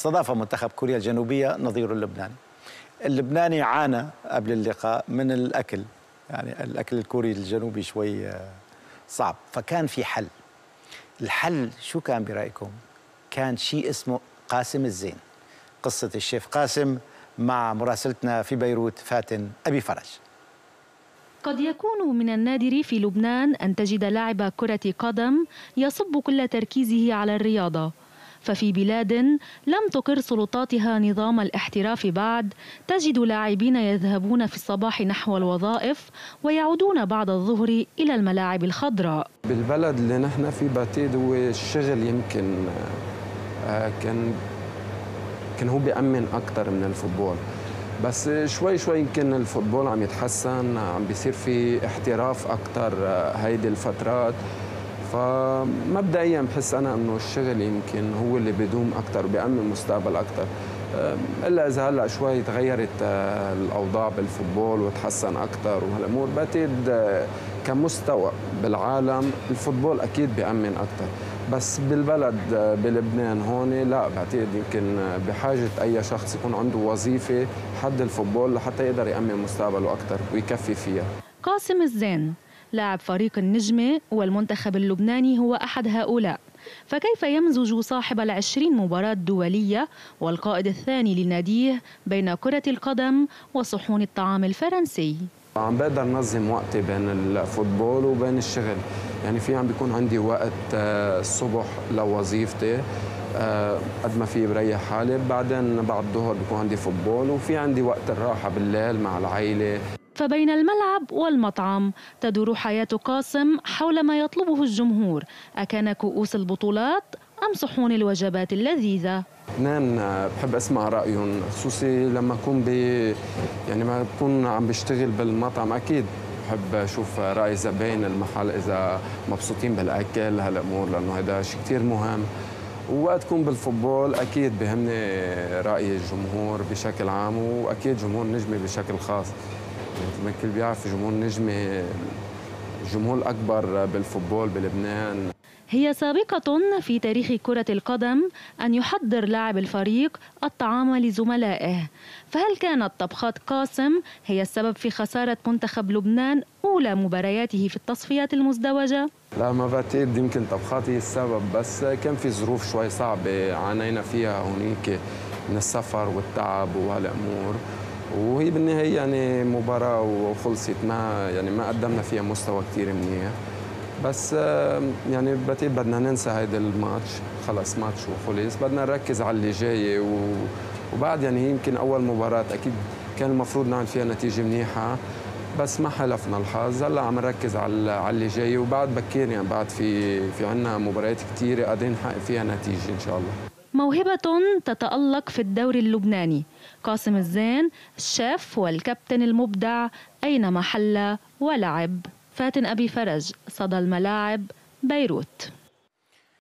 استضاف منتخب كوريا الجنوبية نظيره اللبناني. اللبناني عانى قبل اللقاء من الأكل، يعني الأكل الكوري الجنوبي شوي صعب، فكان في حل. الحل شو كان برأيكم؟ كان شيء اسمه قاسم الزين، قصة الشيف قاسم، مع مراسلتنا في بيروت فاتن أبي فرج. قد يكون من النادر في لبنان أن تجد لاعب كرة قدم يصب كل تركيزه على الرياضة، ففي بلاد لم تقر سلطاتها نظام الاحتراف بعد تجد لاعبين يذهبون في الصباح نحو الوظائف ويعودون بعد الظهر إلى الملاعب الخضراء. بالبلد اللي نحن فيه بعتقد هو الشغل يمكن كان هو بيأمن أكثر من الفوتبول، بس شوي شوي يمكن الفوتبول عم يتحسن، عم بيصير في احتراف أكثر هيدي الفترات، فمبدئيا بحس أنا إنه الشغل يمكن هو اللي بدوم أكثر وبيأمن مستقبل أكثر، إلا إذا هلا شوي تغيرت الأوضاع بالفوتبول وتحسن أكثر وهالأمور. بعتقد كمستوى بالعالم الفوتبول أكيد بيأمن أكثر، بس بالبلد بلبنان هون لا، بعتقد يمكن بحاجة أي شخص يكون عنده وظيفة حد الفوتبول لحتى يقدر يأمن مستقبله أكثر ويكفي فيها. قاسم الزين لاعب فريق النجمة والمنتخب اللبناني هو أحد هؤلاء، فكيف يمزج صاحب 20 مباراة دولية والقائد الثاني لناديه بين كرة القدم وصحون الطعام الفرنسي؟ عم بقدر نظم وقتي بين الفوتبول وبين الشغل، يعني في عم بيكون عندي وقت الصبح لوظيفتي قد ما في بريح حالي، بعدين بعد الظهر بيكون عندي فوتبول، وفي عندي وقت الراحة بالليل مع العائلة. فبين الملعب والمطعم تدور حياة قاسم حول ما يطلبه الجمهور، أكان كؤوس البطولات أم صحون الوجبات اللذيذة؟ اثنين بحب اسمع رأيهم، خصوصي لما اكون يعني ما بكون عم بشتغل بالمطعم، اكيد بحب اشوف رأي زباين المحل اذا مبسوطين بالاكل هالامور، لانه هذا شيء كثير مهم. ووقت تكون بالفوتبول اكيد بهمني رأي الجمهور بشكل عام، واكيد جمهور النجمة بشكل خاص، مثل ما الكل بيعرف جمهور النجمة الجمهور الأكبر بالفوتبول بلبنان. هي سابقة في تاريخ كرة القدم أن يحضر لاعب الفريق الطعام لزملائه، فهل كانت طبخات قاسم هي السبب في خسارة منتخب لبنان أولى مبارياته في التصفيات المزدوجة؟ لا، ما بعتقد يمكن طبخاتي السبب، بس كان في ظروف شوي صعبة عانينا فيها هونيك من السفر والتعب وهالأمور، وهي بالنهاية يعني مباراة وخلصت، ما يعني ما قدمنا فيها مستوى كثير منيح، بس يعني بعتقد بدنا ننسى هيدا الماتش، خلص ماتش وخلص، بدنا نركز على اللي جاي. وبعد يعني يمكن أول مباراة أكيد كان المفروض نعمل فيها نتيجة منيحة، بس ما حلفنا الحظ، هلا عم نركز على اللي جاي، وبعد بكير يعني بعد في عندنا مباريات كثيرة قادرين نحقق فيها نتيجة إن شاء الله. موهبة تتألق في الدوري اللبناني، قاسم الزين الشيف والكابتن المبدع أينما حل ولعب. فاتن أبي فرج، صدى الملاعب، بيروت.